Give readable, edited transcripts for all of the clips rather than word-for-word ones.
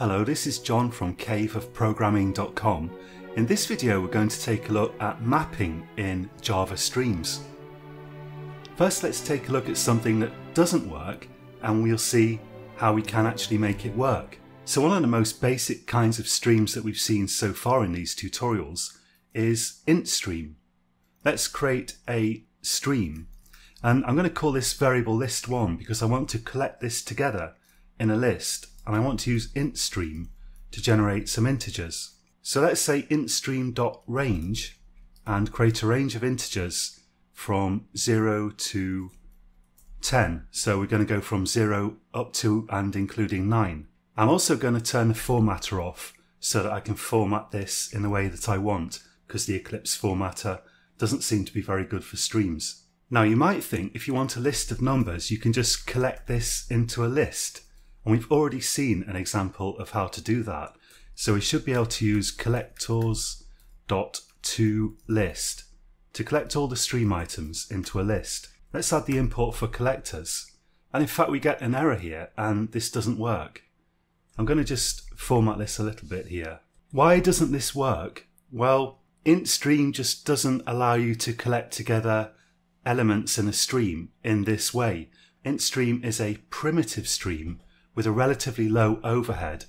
Hello, this is John from caveofprogramming.com. In this video we're going to take a look at mapping in Java streams. First let's take a look at something that doesn't work and we'll see how we can actually make it work. So one of the most basic kinds of streams that we've seen so far in these tutorials is IntStream. Let's create a stream and I'm going to call this variable list1 because I want to collect this together in a list. And I want to use IntStream to generate some integers. So let's say IntStream.range and create a range of integers from 0 to 10. So we're going to go from 0 up to and including 9. I'm also going to turn the formatter off so that I can format this in the way that I want, because the Eclipse formatter doesn't seem to be very good for streams. Now you might think if you want a list of numbers, you can just collect this into a list. And we've already seen an example of how to do that. So we should be able to use collectors.toList to collect all the stream items into a list. Let's add the import for collectors. And in fact, we get an error here and this doesn't work. I'm going to just format this a little bit here. Why doesn't this work? Well, IntStream just doesn't allow you to collect together elements in a stream in this way. IntStream is a primitive stream with a relatively low overhead,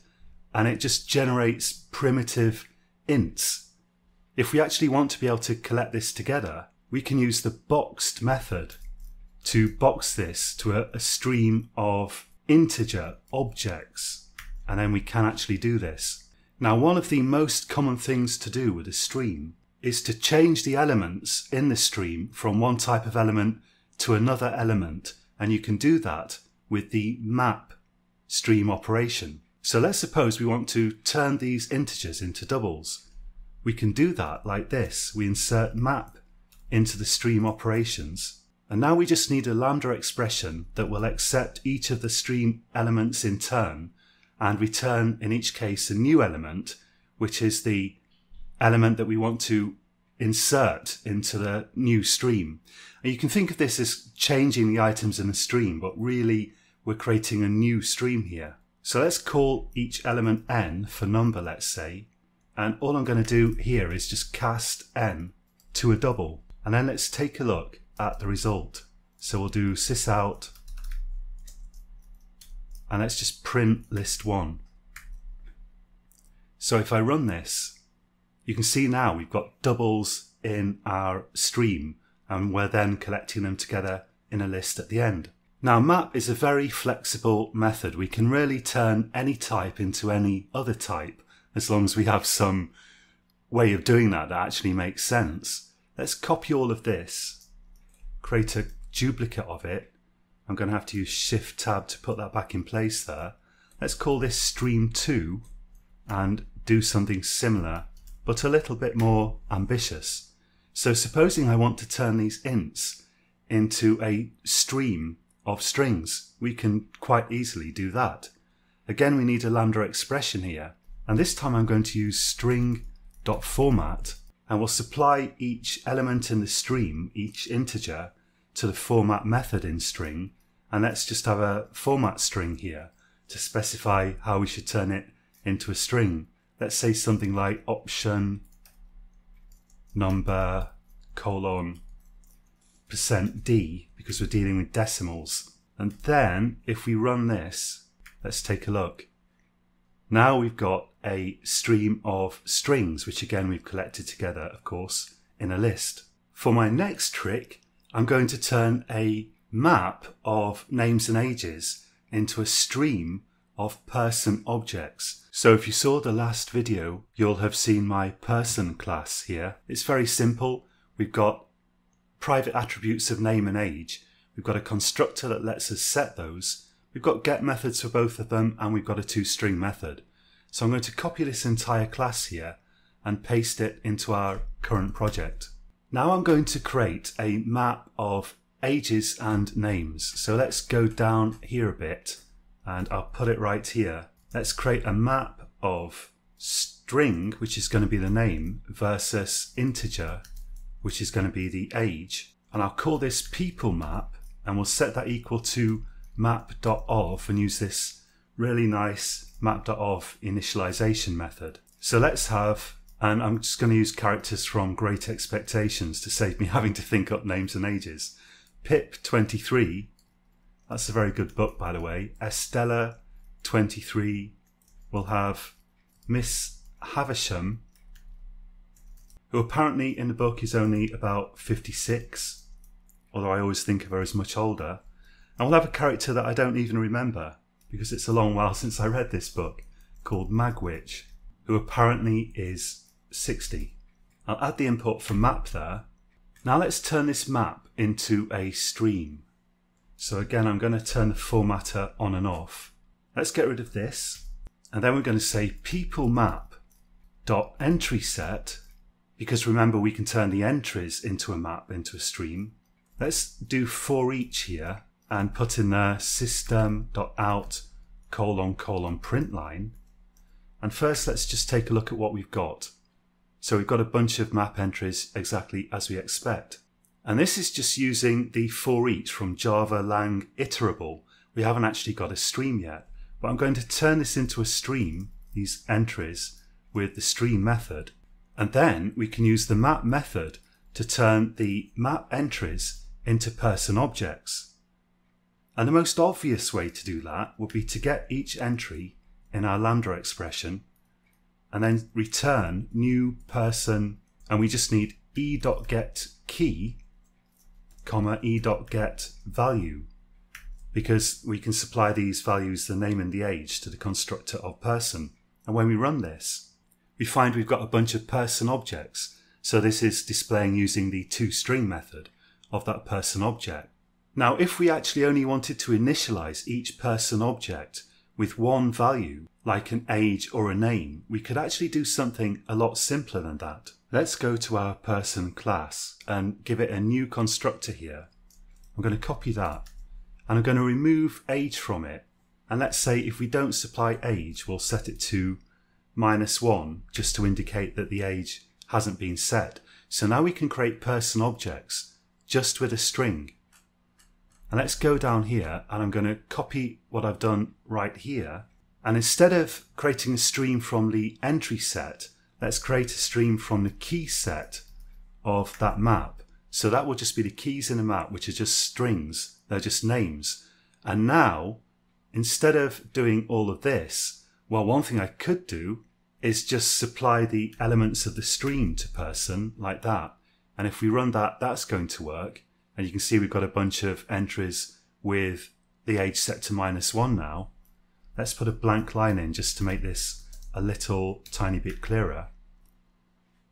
and it just generates primitive ints. If we actually want to be able to collect this together, we can use the boxed method to box this to a stream of integer objects, and then we can actually do this. Now, one of the most common things to do with a stream is to change the elements in the stream from one type of element to another element, and you can do that with the map stream operation. So let's suppose we want to turn these integers into doubles. We can do that like this. We insert map into the stream operations. And now we just need a lambda expression that will accept each of the stream elements in turn and return in each case a new element, which is the element that we want to insert into the new stream. And you can think of this as changing the items in a stream, but really we're creating a new stream here. So let's call each element n for number, let's say. And all I'm going to do here is just cast n to a double. And then let's take a look at the result. So we'll do sysout. And let's just print list1. So if I run this, you can see now we've got doubles in our stream. And we're then collecting them together in a list at the end. Now, map is a very flexible method. We can really turn any type into any other type, as long as we have some way of doing that that actually makes sense. Let's copy all of this, create a duplicate of it. I'm going to have to use Shift Tab to put that back in place there. Let's call this Stream2 and do something similar, but a little bit more ambitious. So supposing I want to turn these ints into a stream of strings, we can quite easily do that. Again, we need a lambda expression here, and this time I'm going to use string.format, and we'll supply each element in the stream, each integer, to the format method in string, and let's just have a format string here to specify how we should turn it into a string. Let's say something like option number colon %d, because we're dealing with decimals. And then if we run this, let's take a look. Now we've got a stream of strings, which again we've collected together, of course, in a list. For my next trick, I'm going to turn a map of names and ages into a stream of person objects. So if you saw the last video, you'll have seen my person class here. It's very simple. We've got private attributes of name and age. We've got a constructor that lets us set those. We've got get methods for both of them, and we've got a toString method. So I'm going to copy this entire class here and paste it into our current project. Now I'm going to create a map of ages and names. So let's go down here a bit and I'll put it right here. Let's create a map of string, which is going to be the name, versus integer, which is going to be the age. And I'll call this people map, and we'll set that equal to map.of and use this really nice map.of initialization method. So let's have, and I'm just going to use characters from Great Expectations to save me having to think up names and ages. Pip23, that's a very good book, by the way. Estella23 will have Miss Havisham, who apparently in the book is only about 56, although I always think of her as much older. And we'll have a character that I don't even remember, because it's a long while since I read this book, called Magwitch, who apparently is 60. I'll add the input for map there. Now let's turn this map into a stream. So again, I'm going to turn the formatter on and off. Let's get rid of this. And then we're going to say people map.entryset, because remember, we can turn the entries into a map, into a stream. Let's do for each here and put in there system.out : : print line. And first, let's just take a look at what we've got. So we've got a bunch of map entries exactly as we expect. And this is just using the for each from Java lang iterable. We haven't actually got a stream yet, but I'm going to turn this into a stream, these entries, with the stream method. And then we can use the map method to turn the map entries into person objects. And the most obvious way to do that would be to get each entry in our lambda expression and then return new person, and we just need e.getKey, e.getValue, because we can supply these values, the name and the age, to the constructor of person. And when we run this, we find we've got a bunch of person objects. So this is displaying using the toString method of that person object. Now, if we actually only wanted to initialize each person object with one value, like an age or a name, we could actually do something a lot simpler than that. Let's go to our person class and give it a new constructor here. I'm going to copy that and I'm going to remove age from it. And let's say if we don't supply age, we'll set it to -1 just to indicate that the age hasn't been set. So now we can create person objects just with a string. And let's go down here and I'm going to copy what I've done right here. And instead of creating a stream from the entry set, let's create a stream from the key set of that map. So that will just be the keys in the map, which are just strings. They're just names. And now, instead of doing all of this, well, one thing I could do is just supply the elements of the stream to person like that. And if we run that, that's going to work. And you can see we've got a bunch of entries with the age set to -1 now. Let's put a blank line in just to make this a little tiny bit clearer.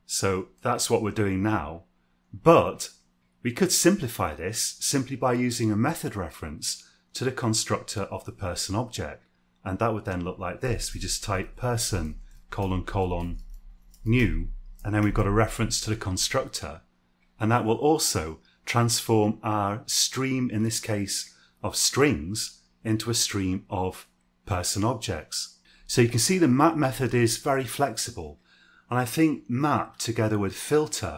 So that's what we're doing now. But we could simplify this simply by using a method reference to the constructor of the person object. And that would then look like this. We just type person : : new, and then we've got a reference to the constructor. And that will also transform our stream, in this case of strings, into a stream of person objects. So you can see the map method is very flexible. And I think map together with filter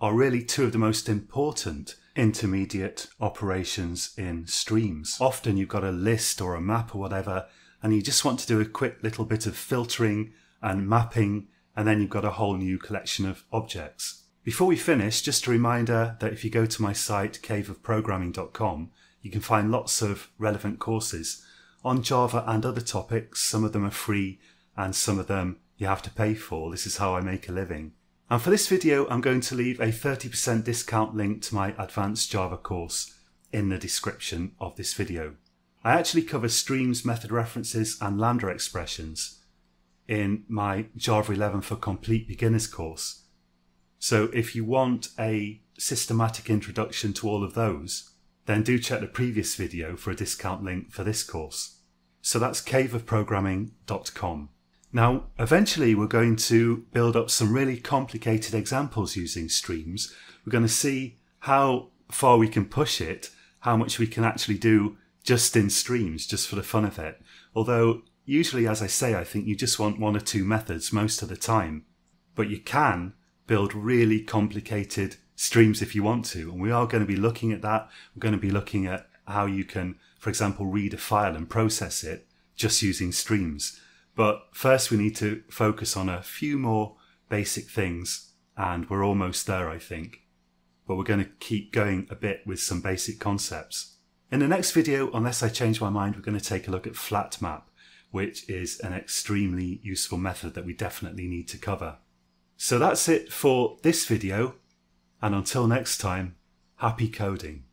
are really two of the most important intermediate operations in streams. Often you've got a list or a map or whatever, and you just want to do a quick little bit of filtering and mapping, and then you've got a whole new collection of objects. Before we finish, just a reminder that if you go to my site caveofprogramming.com, you can find lots of relevant courses on Java and other topics. Some of them are free and some of them you have to pay for. This is how I make a living. And for this video, I'm going to leave a 30% discount link to my advanced Java course in the description of this video. I actually cover streams, method references and lambda expressions in my Java 11 for Complete Beginners course. So if you want a systematic introduction to all of those, then do check the previous video for a discount link for this course. So that's caveofprogramming.com. Now, eventually we're going to build up some really complicated examples using streams. We're going to see how far we can push it, how much we can actually do just in streams, just for the fun of it. Although usually, as I say, I think you just want one or two methods most of the time, but you can build really complicated streams if you want to. And we are going to be looking at that. We're going to be looking at how you can, for example, read a file and process it just using streams. But first we need to focus on a few more basic things, and we're almost there, I think. But we're going to keep going a bit with some basic concepts. In the next video, unless I change my mind, we're going to take a look at FlatMap, which is an extremely useful method that we definitely need to cover. So that's it for this video, and until next time, happy coding.